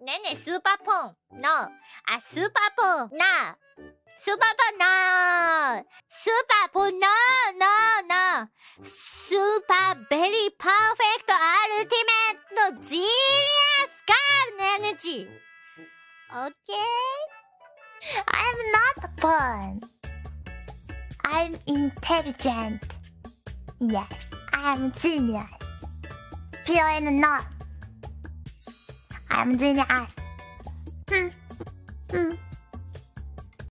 Nene, super pong. No. A super pong. No. Super pong. No. Super pong. No. No. No. Super very perfect ultimate genius girl energy. Okay. I'm not a pawn. I'm intelligent. Yes, I'm genius. Pure and not. I'm genius.